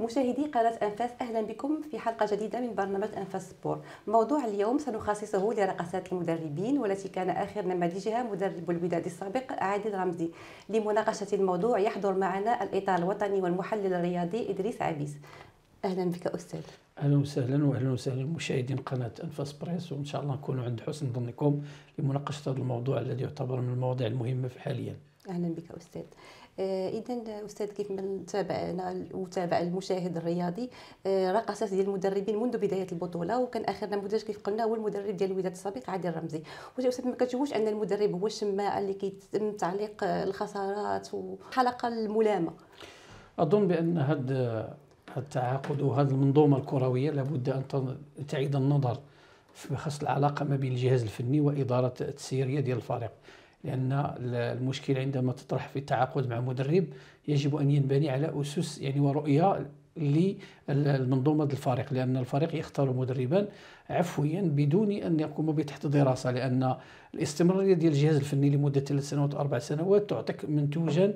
مشاهدي قناة أنفاس، أهلا بكم في حلقة جديدة من برنامج أنفاس سبور. موضوع اليوم سنخصصه لرقصات المدربين، والتي كان آخر نماذجها مدرب الوداد السابق عادل رمزي. لمناقشة الموضوع يحضر معنا الإطار الوطني والمحلل الرياضي ادريس عبيس. أهلا بك أستاذ. أهلا وسهلا مشاهدين قناة أنفاس بريس، وإن شاء الله نكونوا عند حسن ظنكم لمناقشة هذا الموضوع الذي يعتبر من المواضيع المهمة حاليا. أهلا بك أستاذ. إذا أستاذ، كيف ما تابعنا وتابع المشاهد الرياضي رقصات ديال المدربين منذ بداية البطولة، وكان آخر نموذج كيف قلنا هو المدرب ديال الوداد السابق عادل رمزي. واش أستاذ ما كتشوفوش أن المدرب هو الشماعة اللي كيتم تعليق الخسارات وحلقة الملامة؟ أظن بأن هذا التعاقد وهذه المنظومة الكروية لابد أن تعيد النظر بخصوص العلاقة ما بين الجهاز الفني وإدارة التسييرية ديال الفريق، لأن المشكلة عندما تطرح في التعاقد مع مدرب يجب أن ينبني على أسس ورؤية للمنظومة الفريق، لأن الفريق يختار مدربا عفويا بدون أن يقوم بتحت دراسة، لأن الاستمرارية ديال الجهاز الفني لمدة 3 سنوات و4 سنوات تعطيك منتوجا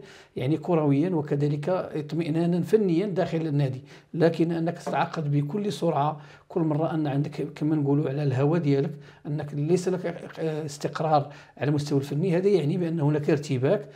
كرويا وكذلك اطمئنانا فنيا داخل النادي. لكن أنك تتعاقد بكل سرعة، كل مرة أن عندك كما نقولوا على الهوى ديالك، أنك ليس لك استقرار على المستوى الفني، هذا يعني بأن هناك ارتباك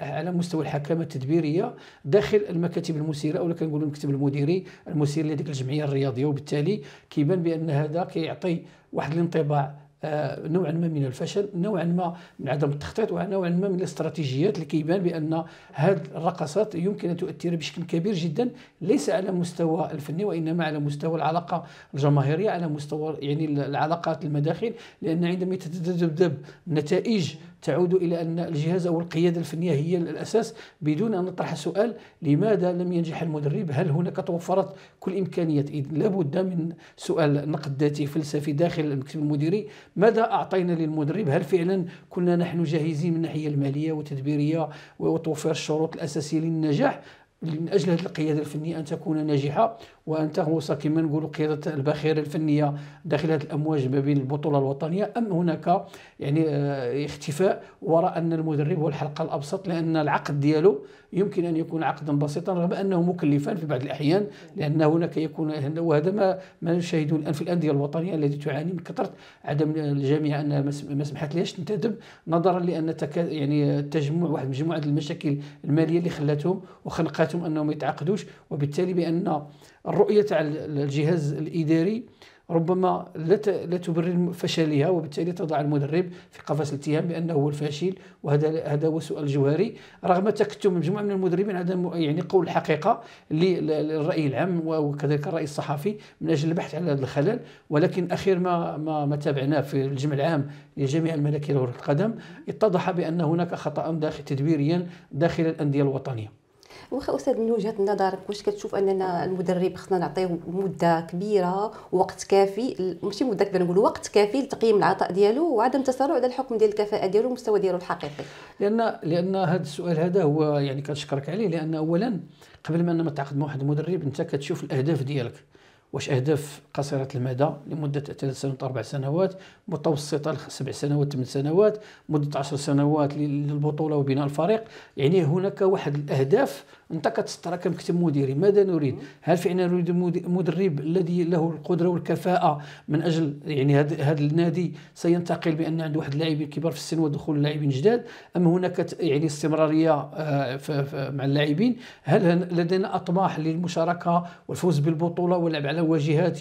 على مستوى الحكامة التدبيرية داخل المكاتب المسيرة، أو كنقولوا المكتب المديري المسير لهذيك الجمعية الرياضية، وبالتالي كيبان بأن هذا كيعطي واحد الانطباع نوعا ما من الفشل، نوعا ما من عدم التخطيط، ونوعا ما من الاستراتيجيات اللي كيبان بان هذه الرقصات يمكن ان تؤثر بشكل كبير جدا ليس على مستوى الفني، وانما على مستوى العلاقه الجماهيريه، على مستوى العلاقات المداخل، لان عندما تتذبذب نتائج تعود الى ان الجهاز او القياده الفنيه هي الاساس، بدون ان نطرح سؤال لماذا لم ينجح المدرب؟ هل هناك توفرت كل امكانيات؟ اذ لابد من سؤال نقد ذاتي فلسفي داخل المكتب المديري، ماذا اعطينا للمدرب؟ هل فعلا كنا نحن جاهزين من الناحيه الماليه والتدبيريه وتوفير الشروط الاساسيه للنجاح؟ من اجل هذه القياده الفنيه ان تكون ناجحه وان تغوص كما نقولوا قياده الباخره الفنيه داخل هذه الامواج ما بين البطوله الوطنيه، ام هناك اختفاء وراء ان المدرب هو الحلقه الابسط، لان العقد ديالو يمكن ان يكون عقدا بسيطا رغم انه مكلفا في بعض الاحيان، لان هناك يكون، وهذا ما نشاهده الان في الانديه الوطنيه التي تعاني من كثره عدم الجامعه انها ما سمحت لهاش تنتدب، نظرا لان تجمع واحد مجموعه المشاكل الماليه اللي خلاتهم وخلقت انهم ما يتعاقدوش، وبالتالي بان الرؤيه تاع الجهاز الاداري ربما لا تبرر فشلها، وبالتالي تضع المدرب في قفص الاتهام بانه هو الفاشل، وهذا هو سؤال جوهري رغم تكتم مجموعه من المدربين عدم قول الحقيقه للراي العام وكذلك الراي الصحفي من اجل البحث على هذا الخلل. ولكن اخير ما تابعناه في الجمع العام لجميع الملاكي لكرة القدم اتضح بان هناك خطا داخل تدبيريا داخل الانديه الوطنيه. واخا استاذ، من وجهه نظرك واش كتشوف اننا المدرب خصنا نعطيه مده كبيره، وقت كافي، ماشي مده كبيره نقولوا وقت كافي لتقييم العطاء ديالو وعدم التسارع على الحكم ديال الكفاءه ديالو والمستوى ديالو الحقيقي؟ لان هذا السؤال هذا هو كنشكرك عليه، لان اولا قبل ما نتعاقد مع واحد المدرب انت كتشوف الاهداف ديالك، واش اهداف قصيره المدى لمده 3 سنوات 4 سنوات، متوسطه 7 سنوات 8 سنوات، مده 10 سنوات للبطوله وبناء الفريق، هناك واحد الاهداف انت كتسترى كمكتب مديري ماذا نريد؟ هل فعلا نريد مدرب الذي له القدره والكفاءه من اجل هذا النادي سينتقل بان عنده واحد اللاعبين كبار في السن ودخول اللاعبين جداد، ام هناك استمراريه مع اللاعبين؟ هل لدينا اطماح للمشاركه والفوز بالبطوله واللعب على واجهات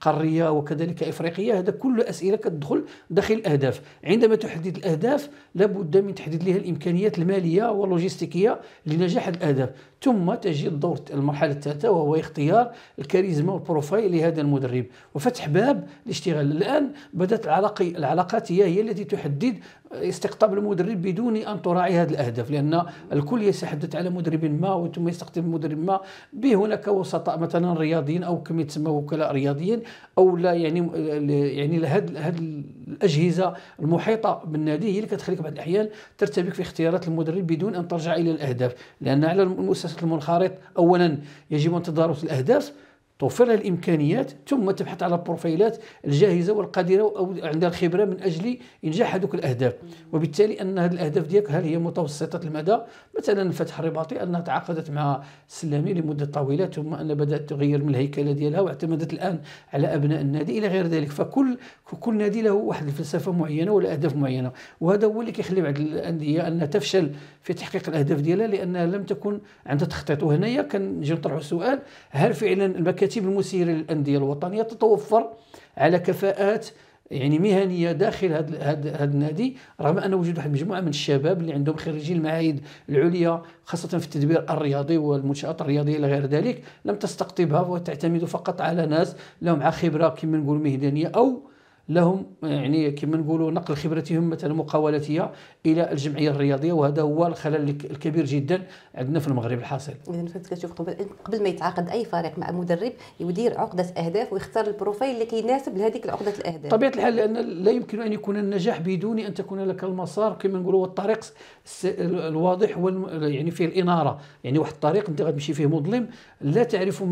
قاريه وكذلك افريقيه؟ هذا كل اسئله كتدخل داخل الاهداف. عندما تحدد الاهداف لابد من تحديد لها الامكانيات الماليه واللوجستيكيه لنجاح الاهداف، ثم تجي الدور المرحله الثالثه وهو اختيار الكاريزما والبروفايل لهذا المدرب وفتح باب الاشتغال. الان بدات العلاقات هي التي تحدد استقطاب المدرب بدون ان تراعي هذه الاهداف، لان الكل يتحدث على مدرب ما ثم يستقطب مدرب ما به. هناك وسطاء مثلا رياضيين او كما يتسمى وكلاء رياضيين، او لا هذه الاجهزه المحيطه بالنادي هي اللي كتخليك بعض الاحيان ترتبك في اختيارات المدرب بدون ان ترجع الى الاهداف، لان على المؤسسات المنخرط اولا يجب ان تدارس الاهداف، توفر لها الامكانيات، ثم تبحث على البروفايلات الجاهزه والقادره او عندها الخبره من اجل انجاح هذوك الاهداف، وبالتالي ان هذه الاهداف ديالك هل هي متوسطه المدى؟ مثلا فتح الرباطي انها تعاقدت مع السلمي لمده طويله، ثم ان بدات تغير من الهيكله ديالها واعتمدت الان على ابناء النادي الى غير ذلك، فكل نادي له واحد الفلسفه معينه ولا اهداف معينه، وهذا هو اللي كيخلي بعض الانديه انها تفشل في تحقيق الاهداف ديالها لانها لم تكن عندها تخطيط. وهنايا كنجي نطرحوا سؤال، هل فعلا المكاتب المسيره للانديه الوطنيه تتوفر على كفاءات يعني مهنيه داخل هذا النادي، رغم ان وجود واحد المجموعه من الشباب اللي عندهم خريجين المعاهد العليا خاصه في التدبير الرياضي والمنشات الرياضيه الى غير ذلك لم تستقطبها وتعتمد فقط على ناس لهم مع خبره كما نقولوا مهنيه او لهم يعني كما نقولوا نقل خبرتهم مثلا مقاولاتيه الى الجمعيه الرياضيه، وهذا هو الخلل الكبير جدا عندنا في المغرب الحاصل. اذا فهمت كتشوف قبل ما يتعاقد اي فريق مع مدرب يدير عقده اهداف ويختار البروفايل اللي كيناسب لهذيك العقده الاهداف. طبيعه الحال لان لا يمكن ان يكون النجاح بدون ان تكون لك المسار كما نقولوا والطريق الواضح يعني فيه الاناره، يعني واحد الطريق انت غتمشي فيه مظلم لا تعرف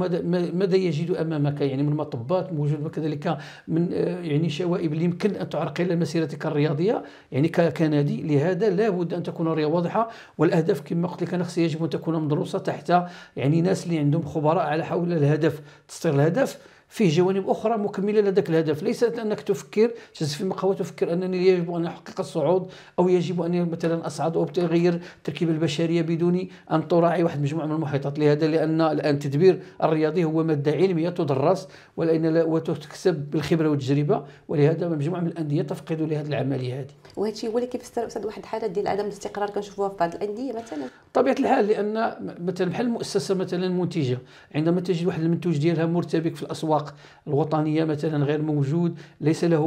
ماذا يجد امامك، يعني من مطبات موجود وكذلك من يعني الشوائب اللي يمكن ان تعرقل مسيرتك الرياضيه يعني كنادي. لهذا لابد ان تكون الرؤيه واضحه، والاهداف كما قلت لك انا خصها يجب ان تكون مدروسه تحت يعني ناس اللي عندهم خبراء على حول الهدف. تصدير الهدف فيه جوانب اخرى مكمله لذاك الهدف، ليس انك تفكر تجلس في مقهى وتفكر انني يجب ان احقق الصعود او يجب ان مثلا اصعد او اغير التركيبه البشريه بدون ان تراعي واحد مجموعه من المحيطات. لهذا لان الان التدبير الرياضي هو ماده علميه تدرس وتكسب بالخبره والتجربه، ولهذا مجموعه من الانديه تفقد لهذه العمليه هذه. وهذا الشيء هو اللي كيفسر استاذ واحد الحاله ديال عدم الاستقرار كنشوفوها في بعض الانديه مثلا. طبيعه الحال لان مثلا بحال المؤسسه مثلا منتجه، عندما تجد واحد المنتوج ديالها مرتبك في الاسواق الوطنيه مثلا غير موجود، ليس له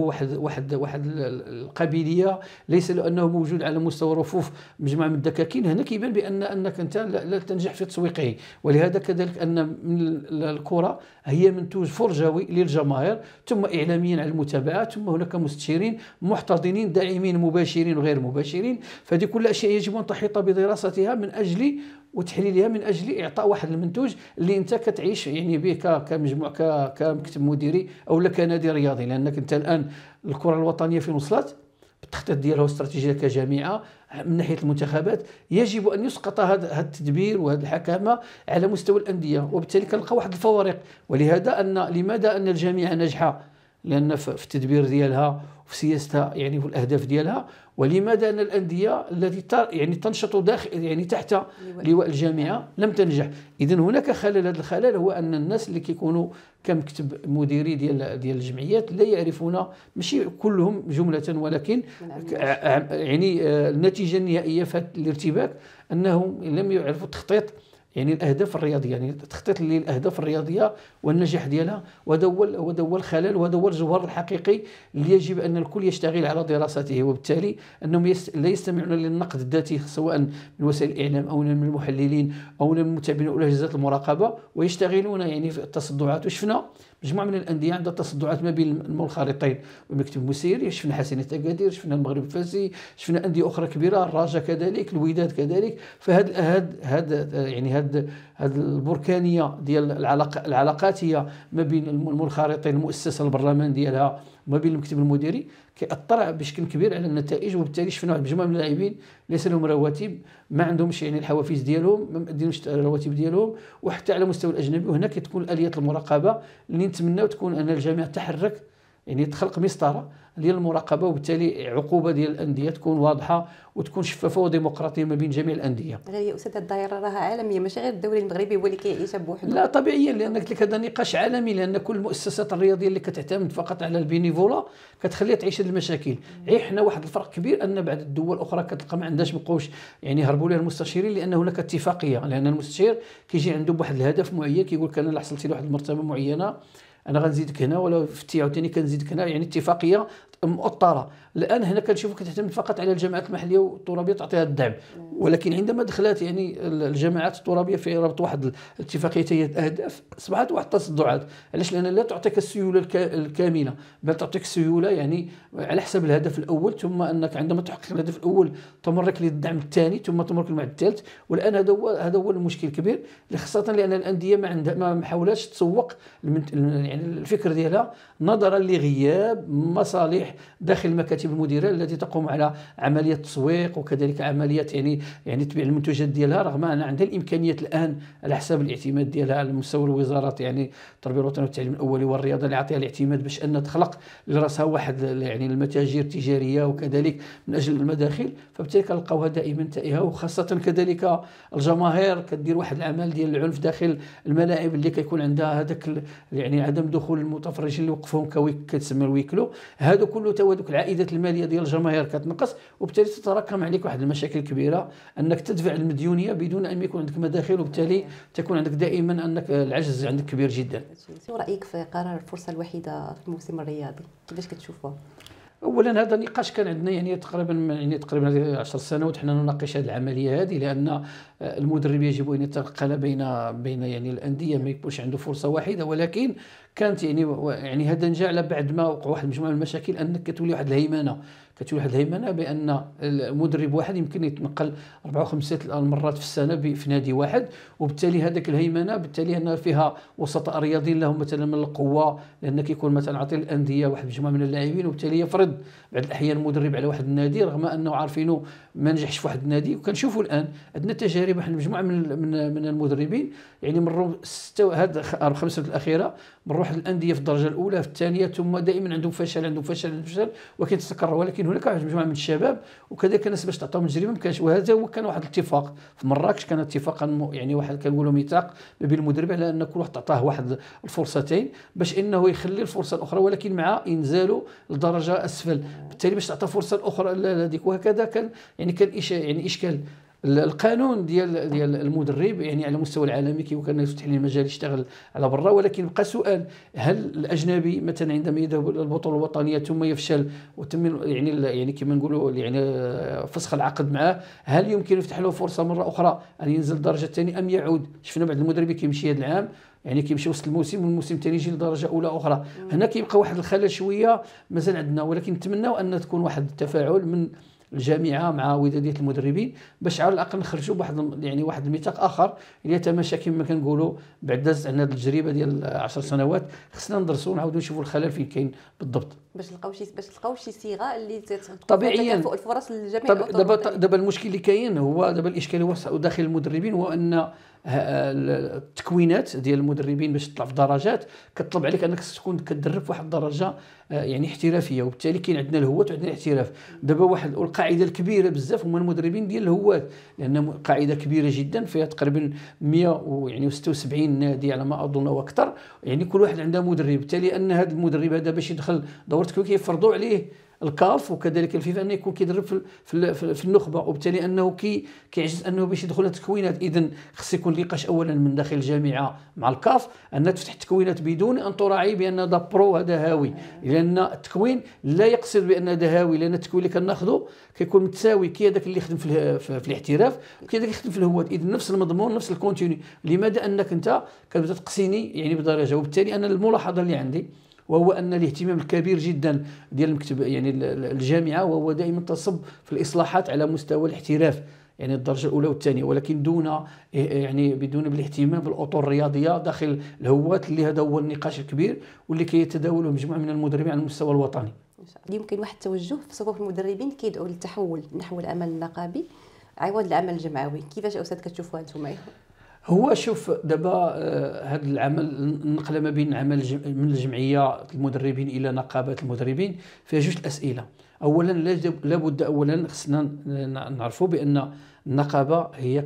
واحد القابليه، ليس لانه موجود على مستوى رفوف مجموعه من الدكاكين، هنا كيبان بان انك انت لا تنجح في تسويقه. ولهذا كذلك ان الكره هي منتوج فرجوي للجماهير، ثم اعلاميا على المتابعات، ثم هناك مستشيرين محتضنين داعمين مباشرين وغير مباشرين، فهذه كل اشياء يجب ان تحيط بدراستها من اجل وتحليلها من اجل اعطاء واحد المنتوج اللي انت كتعيش يعني به كمجموع كمكتب مديري او كنادي رياضي. لانك انت الان الكره الوطنيه فين وصلت بالتخطيط ديالها واستراتيجيه كجامعه من ناحيه المنتخبات، يجب ان يسقط هذا التدبير وهذه الحكامه على مستوى الانديه، وبالتالي كنلقى واحد الفوارق. ولهذا ان لماذا ان الجامعه ناجحه؟ لان في التدبير ديالها وفي سياستها يعني في الاهداف ديالها. ولماذا ان الانديه التي يعني تنشط داخل يعني تحت لواء الجامعه لم تنجح؟ اذا هناك خلل. هذا الخلل هو ان الناس اللي كيكونوا كمكتب مديري ديال الجمعيات لا يعرفون، ماشي كلهم جمله، ولكن يعني النتيجه النهائيه في هذا الارتباك انهم لم يعرفوا تخطيط يعني الاهداف الرياضيه، يعني تخطيط للاهداف الرياضيه والنجاح ديالها. وهذا هو الخلل وهذا هو الجوهر الحقيقي اللي يجب ان الكل يشتغل على دراسته، وبالتالي انهم لا يستمعون للنقد الذاتي سواء من وسائل الاعلام او من المحللين او من المتابعين او اجهزه المراقبه، ويشتغلون يعني في التصدعات. وشفنا مجموعه من الانديه عندها تصدعات ما بين المنخرطين والمكتب المسيري، شفنا حسني التكادير، شفنا المغرب الفاسي، شفنا انديه اخرى كبيره، الراجا كذلك، الوداد كذلك. فهذا يعني هذه البركانيه ديال العلاقات هي ما بين المنخرطين المؤسسه البرلمان ديالها وما بين المكتب المديري كيأثر بشكل كبير على النتائج. وبالتالي شفنا واحد المجموعه من اللاعبين ليس لهم رواتب، ما عندهمش يعني الحوافز ديالهم، ما مدينوش الرواتب ديالهم، وحتى على مستوى الاجنبي. وهنا كتكون الاليات المراقبه اللي نتمناو تكون ان الجميع تحرك يعني تخلق مسطره ديال المراقبه، وبالتالي عقوبه ديال الانديه تكون واضحه وتكون شفافه وديمقراطيه ما بين جميع الانديه. هي استاذ الدائره راها عالميه، ماشي غير الدوري المغربي هو اللي كيعيشها بوحده. لا طبيعيا، لان قلت لك هذا نقاش عالمي، لان كل المؤسسات الرياضيه اللي كتعتمد فقط على البينيفولا كتخليها تعيش هذه المشاكل. غير حنا واحد الفرق كبير ان بعض الدول الاخرى كتلقى ما عندهاش بقوش يعني هربوا لها المستشيرين، لان هناك اتفاقيه، لان المستشير كيجي عنده بواحد الهدف معين كيقول لك انا اللي حصلتي لواحد المرتبه معينه انا غنزيدك هنا، ولا في التيعو ثاني كنزيدك هنا، يعني اتفاقيه مؤطره. الان هنا كنشوفك كتعتمد فقط على الجماعات المحليه والترابيه تعطيها الدعم، ولكن عندما دخلت يعني الجماعات الترابيه في ربط واحد الاتفاقيه اهداف اصبحت واحد التصدعات. علاش؟ لان لا تعطيك السيوله الكامله، بل تعطيك السيوله يعني على حسب الهدف الاول، ثم انك عندما تحقق الهدف الاول تمرك للدعم الثاني ثم تمرك مع الثالث. والان هذا هو المشكل الكبير، خاصه لان الانديه ما حاولاتش تسوق يعني الفكر ديالها نظرا لغياب مصالح داخل المكاتب المديريه التي تقوم على عمليه تسويق وكذلك عمليه يعني تبيع المنتوجات ديالها، رغم ان عندها الامكانيات الان على حساب الاعتماد ديالها على مستوى الوزاره يعني التربيه الوطنيه والتعليم الاولي والرياضه اللي عطيها الاعتماد باش ان تخلق لراسها واحد يعني المتاجر التجاريه وكذلك من اجل المداخل. فبالتالي كنلقاوها دائما تائهه، وخاصه كذلك الجماهير كدير واحد العمل ديال العنف داخل الملاعب اللي كيكون عندها هذاك يعني عدم دخول المتفرجين اللي وقفهم كتسمى الويكلو. هذا كله توادك العائدات الماليه ديال الجماهير كتنقص، وبالتالي تتراكم عليك واحد المشاكل كبيره انك تدفع المديونيه بدون ان يكون عندك مداخل، وبالتالي تكون عندك دائما انك العجز عندك كبير جدا. رايك في قرار الفرصه الوحيده في الموسم الرياضي كيفاش كتشوفوه؟ اولا هذا نقاش كان عندنا يعني تقريبا 10 سنوات حنا نناقش هذه العمليه هذه، لان المدرب يجب ان يتنقل بين يعني الانديه، ما يكونش عنده فرصه واحده. ولكن كانت يعني هذا نجا على بعد ما وقع واحد المجموعه من المشاكل، انك كتولي واحد الهيمنه بان المدرب واحد يمكن يتنقل 4 أو 5 مرات في السنه في نادي واحد، وبالتالي هذاك الهيمنه بالتالي ان فيها وسطاء رياضيين لهم مثلا من القوه، لان كيكون مثلا عاطي الانديه واحد المجموعه من اللاعبين، وبالتالي يفرض بعض الاحيان المدرب على واحد النادي رغم انه عارفينه ما نجحش في واحد النادي. وكنشوفوا الان عندنا تجارب احنا مجموعه من المدربين يعني مروا هاد 5 الاخيره مروا واحد الانديه في الدرجه الاولى في الثانيه، ثم دائما عندهم فشل وكيتستقر. ولكن هناك مجموعه من الشباب وكذلك الناس باش تعطيهم تجربه ما كانش، وهذا هو كان واحد الاتفاق في مراكش، كان اتفاقا يعني واحد كنقولوا ميثاق ما بين المدرب على ان كل واحد تعطاه واحد الفرصتين باش انه يخلي الفرصه الاخرى، ولكن مع انزاله لدرجه اسفل، بالتالي باش تعطى فرصه اخرى لهذيك. وهكذا كان اشكال القانون ديال المدرب يعني على المستوى العالمي كان يفتح ليه مجال يشتغل على برا. ولكن بقى سؤال، هل الاجنبي مثلا عندما يذهب للبطوله الوطنيه ثم يفشل وتم يعني كما نقولوا يعني فسخ العقد معه، هل يمكن يفتح له فرصه مره اخرى ان ينزل الدرجه الثانيه ام يعود؟ شفنا بعض المدربين كيمشي هذا العام يعني كيمشي وسط الموسم والموسم الثاني يجي لدرجه اولى اخرى. هنا كيبقى واحد الخلل شويه مازال عندنا، ولكن نتمناو ان تكون واحد التفاعل من الجامعه مع وداديه المدربين باش على الاقل نخرجوا بواحد يعني واحد الميثاق اخر اللي يتماشى كما كنقولوا بعد دازت عندنا هذه التجربه ديال 10 سنوات. خصنا ندرسوا ونعاودوا نشوفوا الخلل فين كاين بالضبط باش نلقاو شي صيغه اللي طبيعيا الفرص للجميع. دابا المشكل اللي كاين هو دابا الاشكال هو داخل المدربين، هو ان التكوينات ديال المدربين باش تطلع في درجات كتطلب عليك انك تكون كتدرب في واحد الدرجه يعني احترافيه، وبالتالي كاين عندنا الهوات وعندنا الاحتراف. دابا واحد القاعده الكبيره بزاف هما المدربين ديال الهوات، لان قاعده كبيره جدا فيها تقريبا 176 نادي على ما اظن او اكثر، يعني كل واحد عنده مدرب. بالتالي ان هذا المدرب هذا باش يدخل دور التكوين كيفرضوا عليه الكاف وكذلك الفيفا انه يكون كيدرب في النخبه، وبالتالي انه كيعجز انه باش يدخل التكوينات. اذا خص يكون نقاش اولا من داخل الجامعه مع الكاف ان تفتح التكوينات بدون ان تراعي بان هذا برو هذا هاوي، لان التكوين لا يقصد بان هذا هاوي، لان التكوين اللي كناخذو كيكون متساوي، كاين هذاك اللي يخدم في الاحتراف وكاين هذاك اللي يخدم في الهواد، اذا نفس المضمون نفس الكونتيني. لماذا انك انت كتبدا تقسيني يعني بدرجه؟ وبالتالي انا الملاحظه اللي عندي وهو ان الاهتمام الكبير جدا ديال المكتب يعني الجامعه وهو دائما تصب في الاصلاحات على مستوى الاحتراف يعني الدرجه الاولى والثانيه، ولكن بدون بالاهتمام بالاطر الرياضيه داخل الهوات، اللي هذا هو النقاش الكبير واللي كيتداوله مجموعه من المدربين على المستوى الوطني. يمكن واحد التوجه في صفوف المدربين كيدعو للتحول نحو العمل النقابي عوض العمل الجمعوي، كيفاش استاذ كتشوفوها نتوما؟ هو شوف دابا هذا العمل النقله ما بين عمل من الجمعيه المدربين الى نقابه المدربين فيها جوج الاسئله. اولا لابد اولا خصنا نعرفوا بان النقابه هي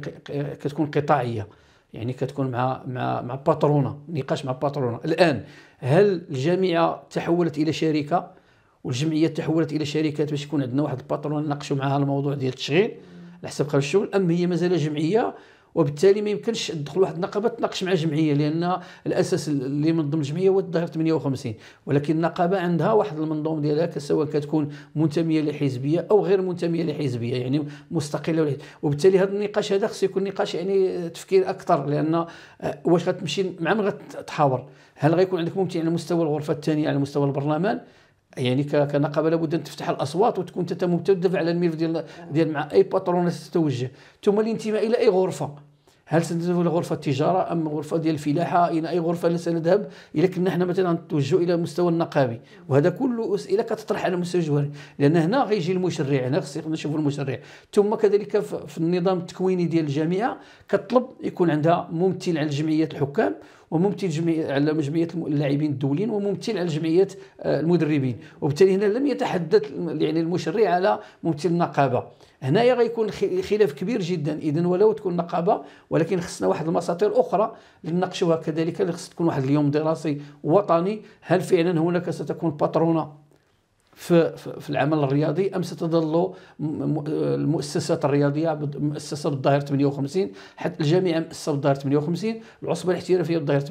كتكون قطاعيه، يعني كتكون مع باترونه، نقاش مع باترونه. الان هل الجامعه تحولت الى شركه والجمعيه تحولت الى شركات باش يكون عندنا واحد الباترونه نناقشوا معها الموضوع ديال التشغيل على حسب قانون الشغل، ام هي مازال جمعيه وبالتالي ما يمكنش تدخل واحد النقابه تناقش مع جمعيه، لان الاساس اللي منظم الجمعيه هو الظهير 58، ولكن النقابه عندها واحد المنظوم ديالها سواء كتكون منتميه لحزبيه او غير منتميه لحزبيه، يعني مستقله ولا. وبالتالي هذا النقاش هذا خصو يكون نقاش يعني تفكير اكثر، لان واش غتمشي مع من غتحاور؟ هل غيكون عندك ممثل على مستوى الغرفه الثانيه على مستوى البرلمان؟ يعني كنقابه لابد ان تفتح الاصوات وتكون انت متدفع على الملف ديال مع اي باترونات تتوجه، ثم الانتماء الى اي غرفه، هل سنذهب الى غرفه التجاره ام غرفه ديال الفلاحه، الى اي غرفه سنذهب؟ الا كنا احنا مثلا نتوجهوا الى المستوى النقابي، وهذا كله اسئله كتطرح على مستوى الجوهري، لان هنا غيجي المشرع، هنا خصنا نشوفوا المشرع، ثم كذلك في النظام التكويني ديال الجامعه كطلب يكون عندها ممثل على جمعيه الحكام، وممثل على جمعيه اللاعبين الدوليين، وممثل على جمعيه المدربين، وبالتالي هنا لم يتحدث يعني المشرع على ممثل النقابه، هنايا غيكون خلاف كبير جدا. اذا ولو تكون نقابه ولكن خصنا واحد المساطير اخرى لنناقشوها، كذلك اللي خص تكون واحد اليوم دراسي وطني، هل فعلا هناك ستكون باترونه في العمل الرياضي ام ستظل المؤسسات الرياضيه مؤسسه بالظهير 58، حتى الجامعه مؤسسه بالظهير 58، العصبه الاحترافيه بالظهير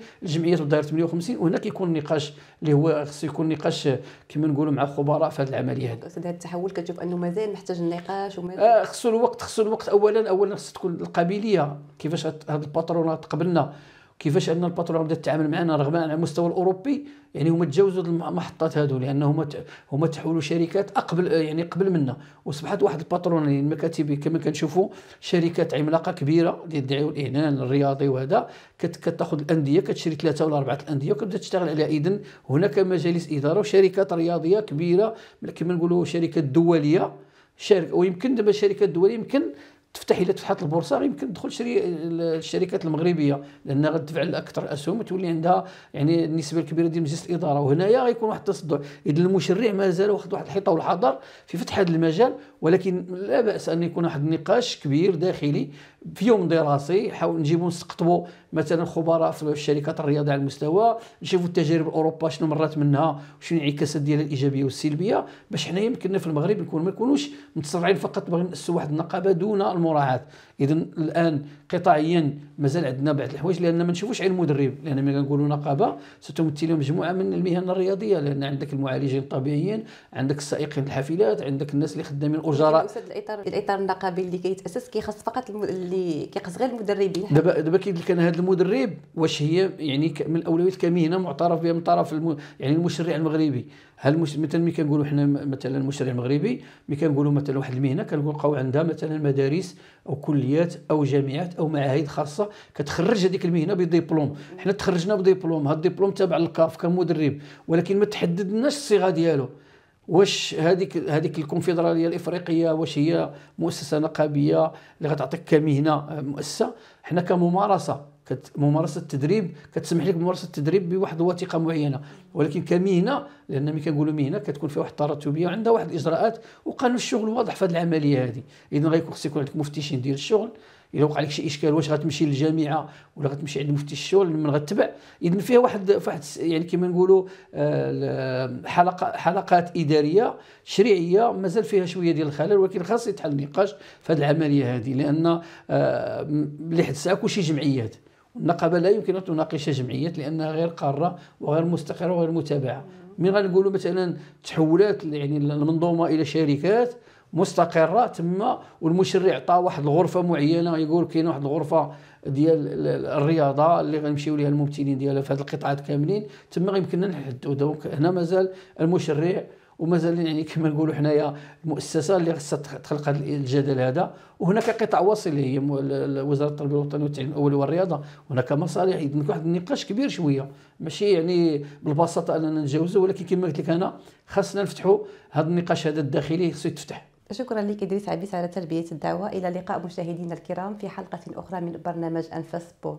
58، الجمعيات بالظهير 58، وهنا كيكون نقاش اللي هو خصو يكون نقاش كما نقولوا مع خبراء في هذه العمليه. هذا التحول كتشوف انه مازال محتاج النقاش ومازال خصو الوقت، خصو الوقت. اولا خص تكون القابليه، كيفاش هذه الباترونات قبلنا، كيفاش ان الباترون بدات تتعامل معنا رغم على المستوى الاوروبي، يعني هما تجاوزوا المحطات هذو، لان هما تحولوا شركات اقبل يعني قبل منا، وصبحت واحد الباترون يعني المكاتب كما كنشوفوا شركات عملاقه كبيره اللي يدعيوا الاعلان الرياضي، وهذا كتاخذ الانديه كتشري 3 ولا 4 الانديه وكتبدا تشتغل عليها. اذا هناك مجالس اداره وشركات رياضيه كبيره كما نقولوا شركات دوليه، ويمكن دابا الشركات الدوليه يمكن تفتح، الى فتحت البورصه يمكن تدخل الشركات المغربيه، لانها غتدفع اكثر اسهم وتولي عندها يعني النسبه الكبيره ديال مجلس الاداره، وهنايا غيكون واحد التصدع. اذا المشرع مازال واخد واحد الحيطه والحذر في فتح هذا المجال، ولكن لا باس ان يكون واحد النقاش كبير داخلي في يوم دراسي، نحاول نجيبوا نستقطبوا مثلا خبراء في الشركات الرياضيه على المستوى، نشوفوا التجارب الاوروبا شنو مرات منها وشنو الانعكاسات ديالها الايجابيه والسلبيه، باش حنايا يمكننا في المغرب نكون ما نكونوش متسرعين فقط باغيين ناسسوا واحد النقابه دون المراعاه. اذا الان قطاعيا مازال عندنا بعض الحوايج، لان ما نشوفوش عين المدرب، لان ملي كنقولوا نقابه ستمثل مجموعه من المهن الرياضيه، لان عندك المعالجين الطبيعيين، عندك السائقين الحافلات، عندك الناس اللي خدامين الاجراء. الاطار النقابي اللي كيتاسس كيخص فقط اللي كيخص غير المدربين. دابا كيدير كان هذا المدرب واش هي يعني من الاولويات كمهنه معترف بها من طرف يعني المشرع المغربي. هل مثلا ملي كنقولوا حنا مثلا المشرع المغربي، ملي كنقولوا مثلا واحد المهنه كنلقاو عندها مثلا مدارس او كليات او جامعات او معاهد خاصه كتخرج هذيك المهنه بدبلوم، حنا تخرجنا بدبلوم، هذا الدبلوم تابع للكاف كمدرب، ولكن ما تحددناش الصيغه ديالو. واش هذيك الكونفدراليه الافريقيه واش هي مؤسسه نقابيه اللي غتعطيك كمهنه مؤسسه؟ حنا كممارسه، ممارسه التدريب كتسمح لك بممارسه التدريب بواحد الوثيقه معينه، ولكن كمهنه لان ملي كنقولوا مهنه كتكون فيها واحد التراتبيه وعندها واحد الاجراءات وقانون الشغل واضح في هذه العمليه هذه. اذا غيكون خص يكون عندك مفتشين ديال الشغل، الا وقع لك شي اشكال واش غتمشي للجامعه ولا غتمشي عند مفتش الشغل من غتبع. اذا فيها واحد يعني كما نقولوا حلقات اداريه تشريعيه مازال فيها شويه ديال الخلل، ولكن خاص يتحل النقاش في هذه العمليه هذه، لان لحد الساعه كلشي جمعيات، النقابه لا يمكن ان تناقش جمعيات لانها غير قاره وغير مستقره وغير متابعه. من غنقولوا مثلا تحولات يعني المنظومه الى شركات مستقره تما، والمشرع عطاه واحد الغرفه معينه، يقول كاينه واحد الغرفه ديال الرياضه اللي غنمشيو ليها الممثلين ديالها في هذه القطاعات كاملين تما يمكننا نحددوا. دونك هنا مازال المشرع ومازال يعني كما نقولوا حنايا المؤسسه اللي خصها تخلق هذا الجدل هذا، وهناك قطاع وصل اللي هي وزاره التربيه الوطنيه والتعليم الاولي والرياضه، هناك مصالح. اذن واحد النقاش كبير شويه، ماشي يعني بالبساطه اننا نتجاوزه، ولكن كما قلت لك انا خاصنا نفتحوا هذا النقاش هذا الداخلي، خصو يتفتح. شكرا لك ادريس عبيس على تلبية الدعوة. إلى لقاء مشاهدينا الكرام في حلقة أخرى من برنامج أنفاس بو.